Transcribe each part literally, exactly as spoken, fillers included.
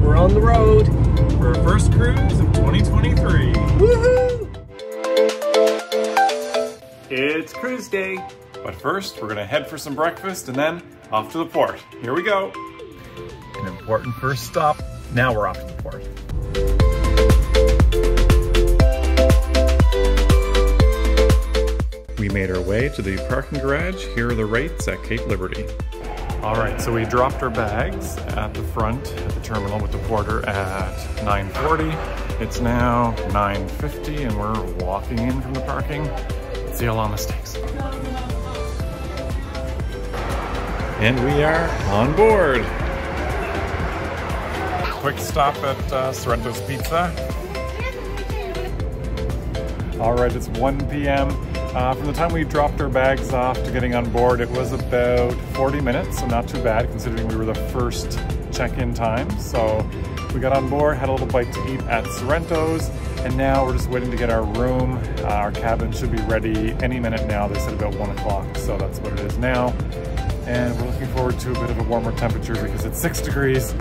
We're on the road for our first cruise of twenty twenty-three. Woohoo! It's cruise day. But first, we're gonna head for some breakfast and then off to the port. Here we go. An important first stop. Now we're off to the port. We made our way to the parking garage. Here are the rates at Cape Liberty. All right, so we dropped our bags at the front at the terminal with the porter at nine forty. It's now nine fifty and we're walking in from the parking. Let's see how long this takes. And we are on board. Quick stop at uh, Sorrento's Pizza. All right, it's one p m Uh, from the time we dropped our bags off to getting on board, it was about forty minutes, so not too bad considering we were the first check-in time. So we got on board, had a little bite to eat at Sorrento's, and now we're just waiting to get our room. Uh, our cabin should be ready any minute now. They said about one o'clock, so that's what it is now. And we're looking forward to a bit of a warmer temperature because it's six degrees,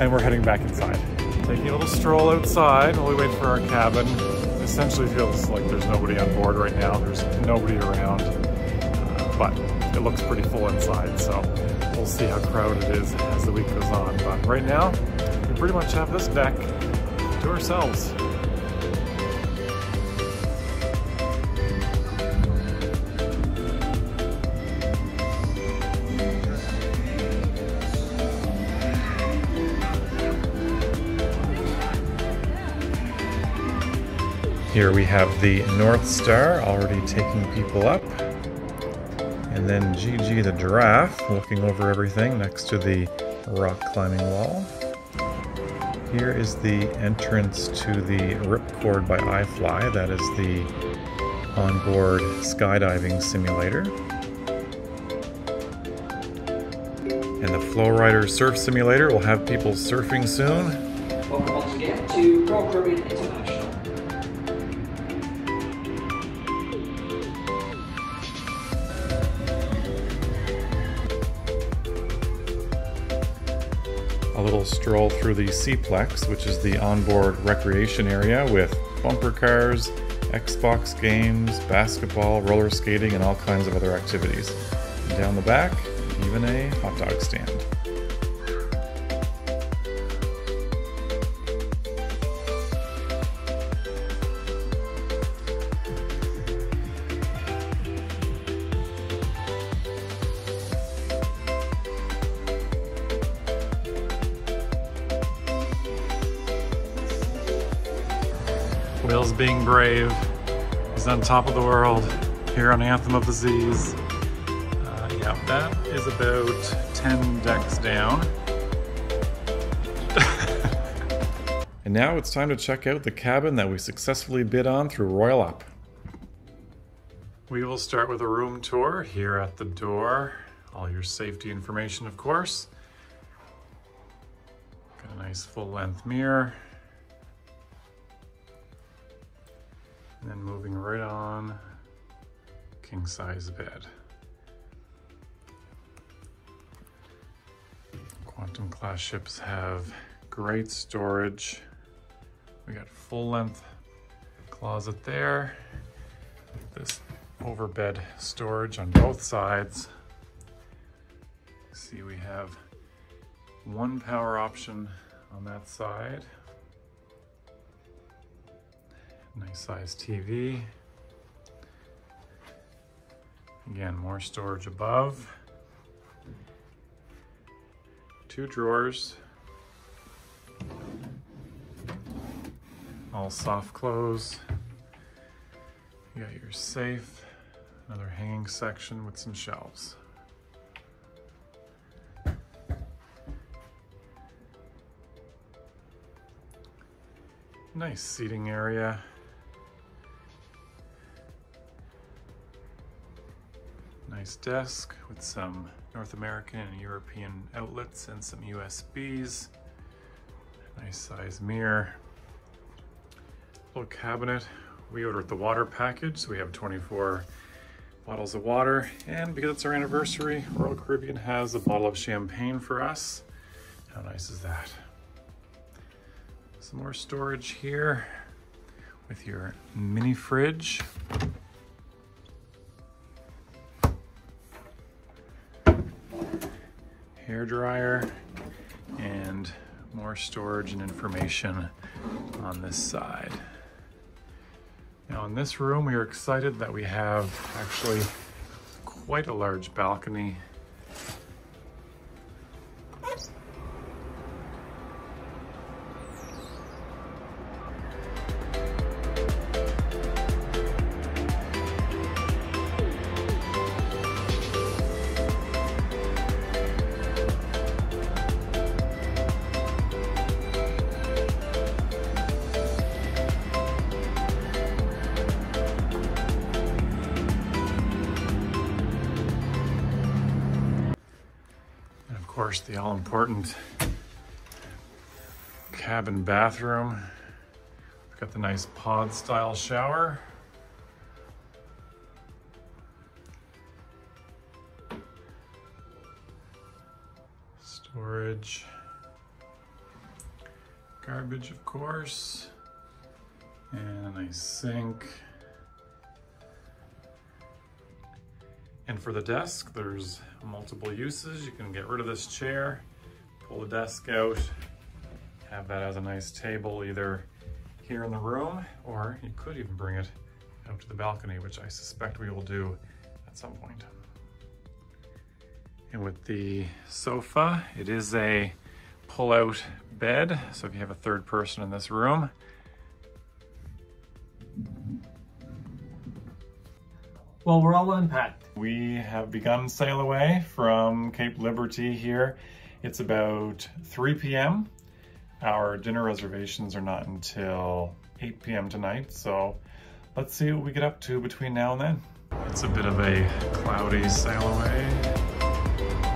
and we're heading back inside. Taking a little stroll outside while we wait for our cabin. Essentially feels like there's nobody on board right now. There's nobody around, uh, but it looks pretty full inside, so we'll see how crowded it is as the week goes on. But right now, we pretty much have this deck to ourselves. Here we have the North Star already taking people up. And then Gigi the giraffe looking over everything next to the rock climbing wall. Here is the entrance to the Ripcord by iFly. That is the onboard skydiving simulator. And the FlowRider surf simulator will have people surfing soon. Welcome once again to Royal Caribbean International. A little stroll through the Seaplex, which is the onboard recreation area with bumper cars, Xbox games, basketball, roller skating, and all kinds of other activities. And down the back, even a hot dog stand. Will's being brave. He's on top of the world here on Anthem of the Seas. Uh, yeah, that is about ten decks down. And now it's time to check out the cabin that we successfully bid on through Royal Up. We will start with a room tour here at the door. All your safety information, of course. Got a nice full-length mirror. And then moving right on, king size bed. Quantum class ships have great storage. We got full length closet there. This overbed storage on both sides. See, we have one power option on that side. Nice size T V. Again, more storage above. Two drawers. All soft close. You got your safe. Another hanging section with some shelves. Nice seating area. Nice desk with some North American and European outlets and some U S Bs. Nice size mirror. Little cabinet. We ordered the water package, so we have twenty-four bottles of water. And because it's our anniversary, Royal Caribbean has a bottle of champagne for us. How nice is that? Some more storage here with your mini fridge. Hair dryer and more storage and information on this side. Now in this room, we are excited that we have actually quite a large balcony. Of course, the all-important cabin bathroom. We've got the nice pod-style shower. Storage. Garbage, of course. And a nice sink. And for the desk, there's multiple uses. You can get rid of this chair, pull the desk out, have that as a nice table either here in the room, or you could even bring it out to the balcony, which I suspect we will do at some point. And with the sofa, it is a pull-out bed. So if you have a third person in this room, well, we're all unpacked. We have begun sail away from Cape Liberty here. It's about three p m Our dinner reservations are not until eight p m tonight, so let's see what we get up to between now and then. It's a bit of a cloudy sail away,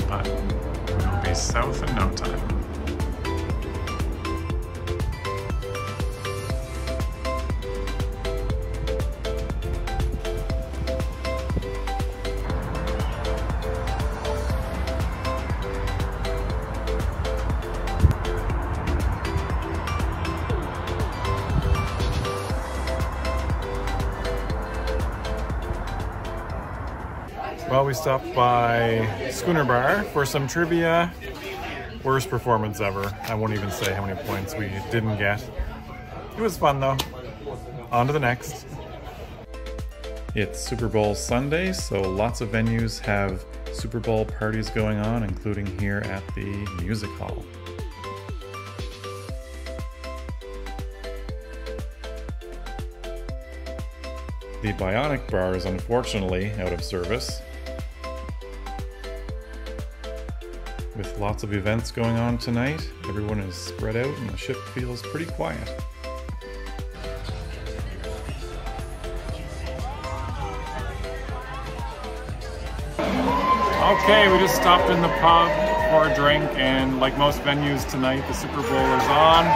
but we'll be south in no time. Well, we stopped by Schooner Bar for some trivia. Worst performance ever. I won't even say how many points we didn't get. It was fun though. On to the next. It's Super Bowl Sunday, so lots of venues have Super Bowl parties going on, including here at the Music Hall. The Bionic Bar is unfortunately out of service, with lots of events going on tonight. Everyone is spread out and the ship feels pretty quiet. Okay, we just stopped in the pub for a drink, and like most venues tonight, the Super Bowl is on.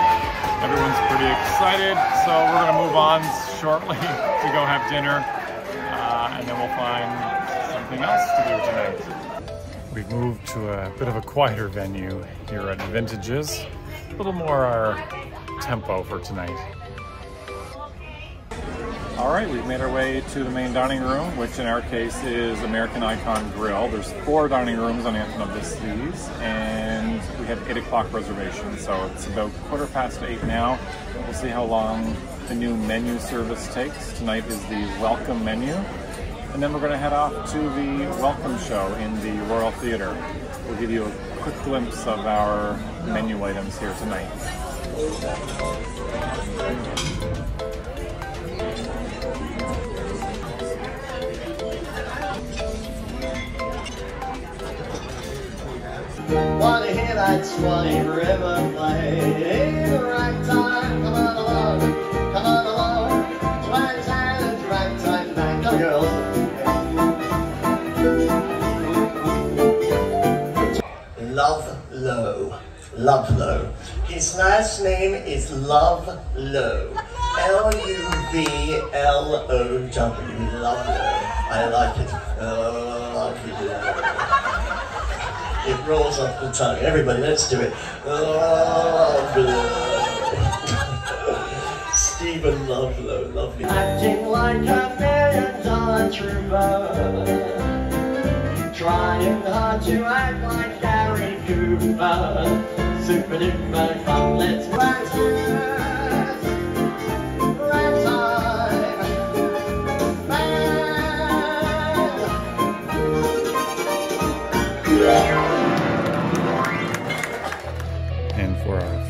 Everyone's pretty excited, so we're gonna move on shortly to go have dinner, uh, and then we'll find something else to do tonight. We've moved to a bit of a quieter venue here at Vintages. A little more our tempo for tonight. All right, we've made our way to the main dining room, which in our case is American Icon Grill. There's four dining rooms on Anthem of the Seas, and we have eight o'clock reservation, so it's about quarter past eight now. We'll see how long the new menu service takes. Tonight is the welcome menu. And then we're going to head off to the welcome show in the Royal Theatre. We'll give you a quick glimpse of our menu items here tonight. Want to hear that swine river play? Right time, come on along, come on along. Right time, right time, back the girls. Lovelow, Lovelow. His last name is Lovelow, L U V L O W, Lovelow. I like it. Oh, I like it. It rolls off the tongue. Everybody, let's do it. Lovelow. even love lo lovely. Acting like a million dollar trooper, trying hard to act like Gary Cooper. Super duper fun, let's practice.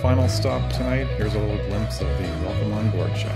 Final stop tonight, here's a little glimpse of the Welcome on Board show.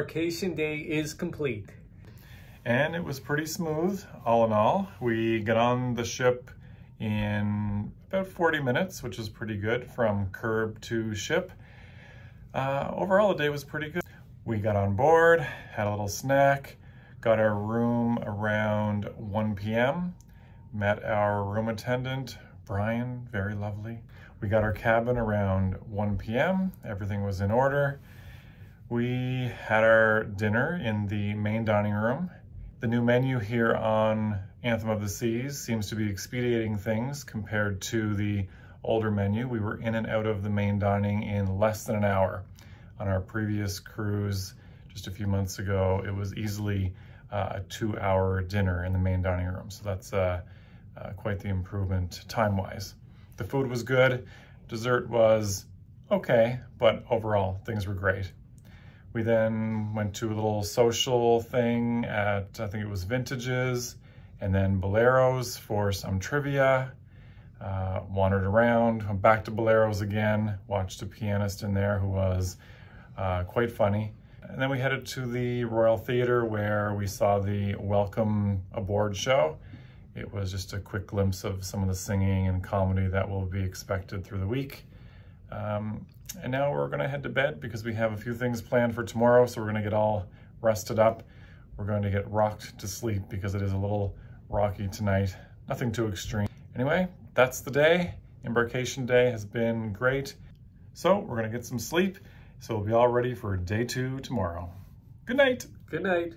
Vacation day is complete. And it was pretty smooth, all in all. We got on the ship in about forty minutes, which is pretty good from curb to ship. Uh, overall, the day was pretty good. We got on board, had a little snack, got our room around one P M, met our room attendant, Brian, very lovely. We got our cabin around one P M, everything was in order. We had our dinner in the main dining room. The new menu here on Anthem of the Seas seems to be expediting things compared to the older menu. We were in and out of the main dining in less than an hour. On our previous cruise, just a few months ago, it was easily uh, a two hour dinner in the main dining room. So that's uh, uh, quite the improvement time-wise. The food was good, dessert was okay, but overall things were great. We then went to a little social thing at, I think it was Vintages, and then Bolero's for some trivia, uh, wandered around, went back to Bolero's again, watched a pianist in there who was uh, quite funny. And then we headed to the Royal Theatre where we saw the Welcome Aboard show. It was just a quick glimpse of some of the singing and comedy that will be expected through the week. Um, and now we're going to head to bed because we have a few things planned for tomorrow, so we're going to get all rested up. We're going to get rocked to sleep because it is a little rocky tonight. Nothing too extreme. Anyway, that's the day. Embarkation day has been great. So we're going to get some sleep, so we'll be all ready for day two tomorrow. Good night. Good night.